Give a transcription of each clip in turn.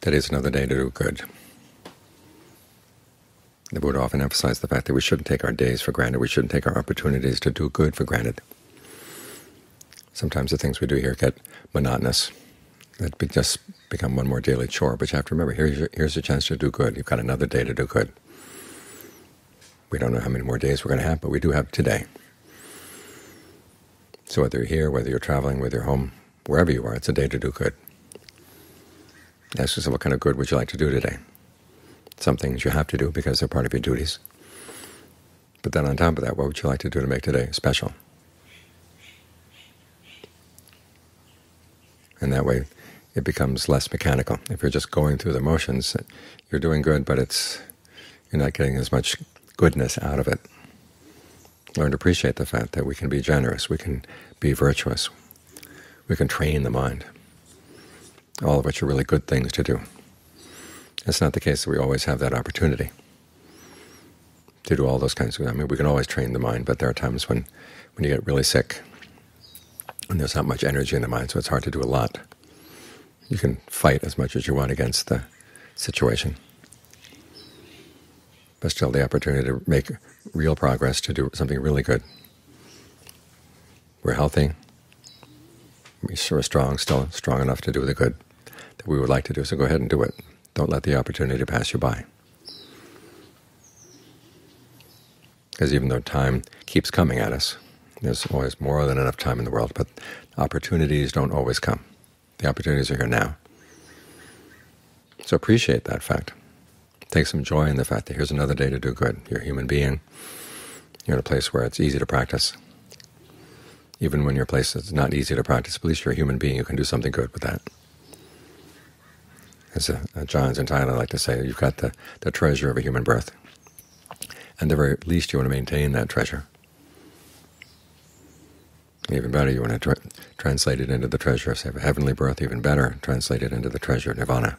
Today is another day to do good. The Buddha often emphasized the fact that we shouldn't take our days for granted. We shouldn't take our opportunities to do good for granted. Sometimes the things we do here get monotonous. That just become one more daily chore. But you have to remember, here's a chance to do good. You've got another day to do good. We don't know how many more days we're going to have, but we do have today. So whether you're here, whether you're traveling, whether you're home, wherever you are, it's a day to do good. Ask yourself, what kind of good would you like to do today? Some things you have to do because they're part of your duties. But then on top of that, what would you like to do to make today special? And that way it becomes less mechanical. If you're just going through the motions, you're doing good, but you're not getting as much goodness out of it. Learn to appreciate the fact that we can be generous, we can be virtuous, we can train the mind, all of which are really good things to do. It's not the case that we always have that opportunity to do all those kinds of things. I mean, we can always train the mind, but there are times when you get really sick, and there's not much energy in the mind, so it's hard to do a lot. You can fight as much as you want against the situation, but still the opportunity to make real progress, to do something really good. We're healthy. We're strong, still strong enough to do the good that we would like to do, so go ahead and do it. Don't let the opportunity pass you by. Because even though time keeps coming at us, there's always more than enough time in the world, but opportunities don't always come. The opportunities are here now. So appreciate that fact. Take some joy in the fact that here's another day to do good. You're a human being. You're in a place where it's easy to practice. Even when your place is not easy to practice, at least you're a human being. You can do something good with that. As Ajaan Lee like to say, you've got the treasure of a human birth. And at the very least, you want to maintain that treasure. Even better, you want to translate it into the treasure of, say, a heavenly birth. Even better, translate it into the treasure of nirvana.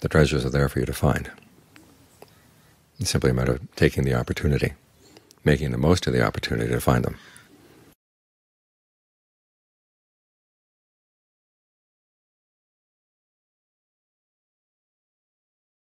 The treasures are there for you to find. It's simply a matter of taking the opportunity, making the most of the opportunity to find them.